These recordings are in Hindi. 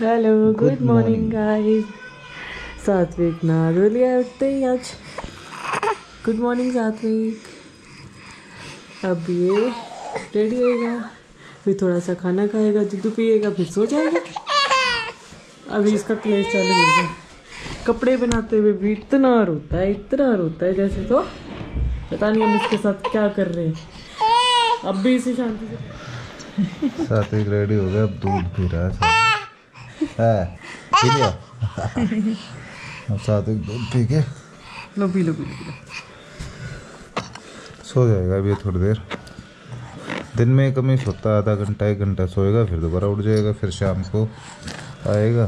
Hello good morning guys. सात्विक ना रोलिया उठते ही आज। गुड मॉर्निंग सात्विक। अब ये रेडी होएगा, फिर थोड़ा सा खाना खाएगा, दूध पिएगा, फिर सो जाएगा। अभी इसका क्लेश चालू हो गया। कपड़े बनाते हुए भी इतना रोता है जैसे तो पता नहीं हम इसके साथ क्या कर रहे हैं। अब भी इसी शांति से सात्विक रेडी हो गया, अब दूध पी रहा है। अब सात्विक दूध पी के लो सो जाएगा। अभी थोड़ी देर दिन में कम ही सोता, आधा घंटा एक घंटा सोएगा, फिर दोबारा उठ जाएगा, फिर शाम को आएगा,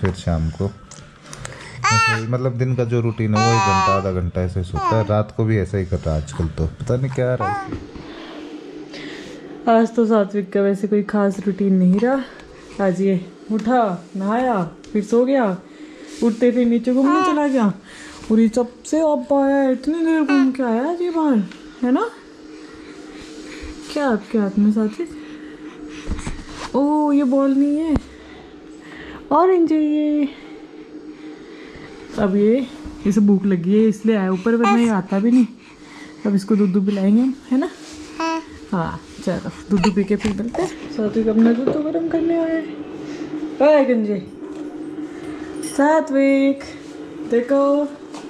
फिर शाम को मतलब दिन का जो रूटीन है वो एक घंटा आधा घंटा ऐसे सोता है। रात को भी ऐसा ही कर रहा है आजकल, तो पता नहीं क्या रहा है। आज तो सात्विक का वैसे कोई खास रूटीन नहीं रहा। आज ये उठा, नहाया, फिर सो गया, उठते फिर नीचे घूमने चला गया और ये सबसे अब आया, इतनी देर घूम के आया जी बाहर, है ना। क्या आपके हाथ में साथी? ओह ये बॉल नहीं है, ऑरेंज है ये। अब ये इसे भूख लगी है इसलिए आया ऊपर, वरना ये आता भी नहीं। अब इसको दूध पिलाएंगे हम, है ना। हाँ चलो दूध पी के फिर मिलते हैं। साथी अपना दूध तो गर्म करने आया है। हाय गंजे सात्विक देखो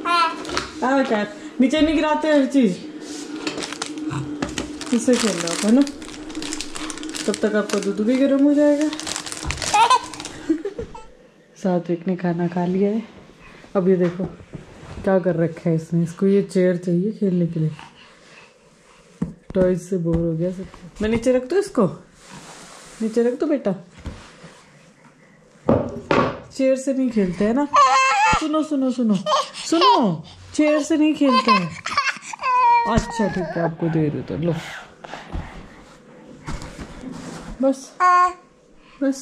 क्या नीचे नहीं गिराते हर चीज, इससे खेल रहा है ना। तब तक आपका दूध भी गर्म हो जाएगा। सात्विक ने खाना खा लिया है। अब ये देखो क्या कर रखा है इसने, इसको ये चेयर चाहिए खेलने के लिए। टॉयज से बोर हो गया सब। मैं नीचे रख दूँ इसको, नीचे रख दो बेटा, चेयर से नहीं खेलते है ना। सुनो सुनो सुनो सुनो, चेयर से नहीं खेलते हैं। अच्छा ठीक है, आपको दे दो तो लो, बस बस।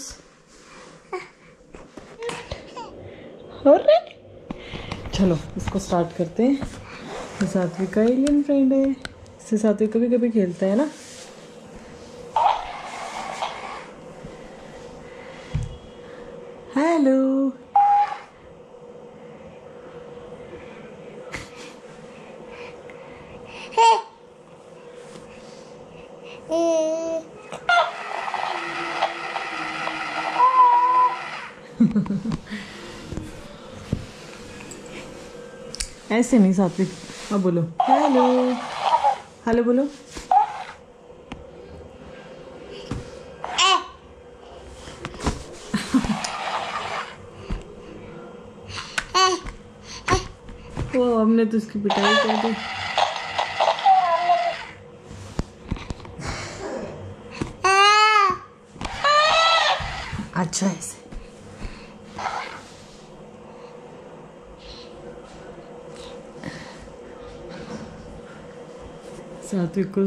चलो इसको स्टार्ट करते हैं। ये सात्विक का एलियन फ्रेंड है, इससे सात्विक कभी कभी खेलता है ना। हेलो ऐसे नहीं सात्विक, अब बोलो हेलो हेलो बोलो। वो हमने तो उसकी पिटाई कर दी। अच्छा ऐसे सात्विक को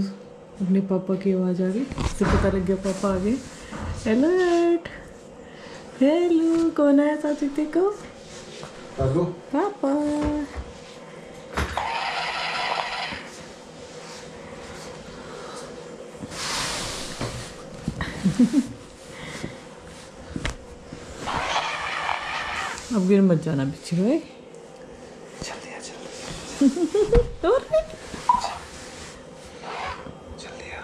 अपने पापा की आवाज आ गई, इससे पता लग गया पापा आ गए। अलर्ट हेलो, कौन आया सात्विक देखो। हेलो पापा, अब गिर मत जाना पीछे भाई, जल्दी आ जल्दी। और जल्दी आ।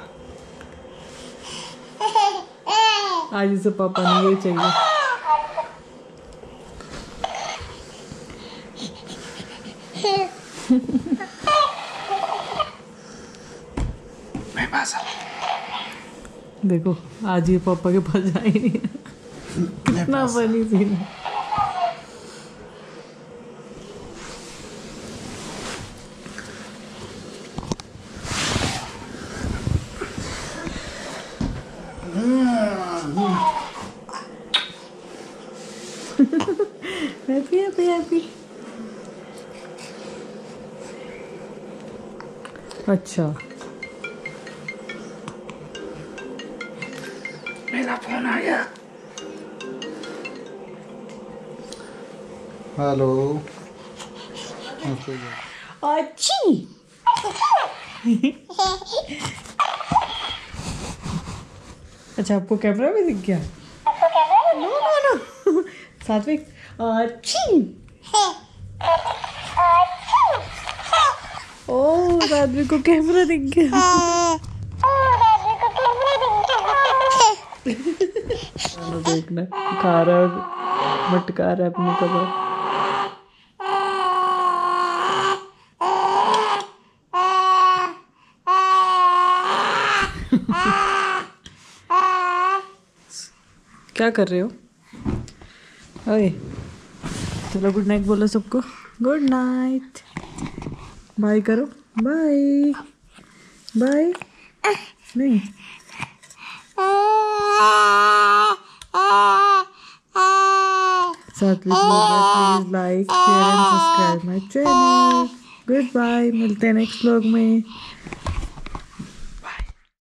आज इसे पापा नहीं चाहिए। मैं पास देखो, आज ये पापा के पास जा ही नहीं। कितना फनी सीन है। Happy happy happy. अच्छा मेरा फोन आ गया। हेलो अच्छी। अच्छा आपको कैमरा भी दिख गया। नो नो नो सात्विक ओह सात्विक को कैमरा दिख गया। देखना खा रहा है, मटका रहा है अपनी कबाब। क्या कर रहे हो? ओए चलो गुड नाइट बोलो सबको। गुड नाइट, बाय करो, बाय बाय। नहीं साथ please like share and subscribe my channel. Good bye, मिलते हैं नेक्स्ट व्लॉग में।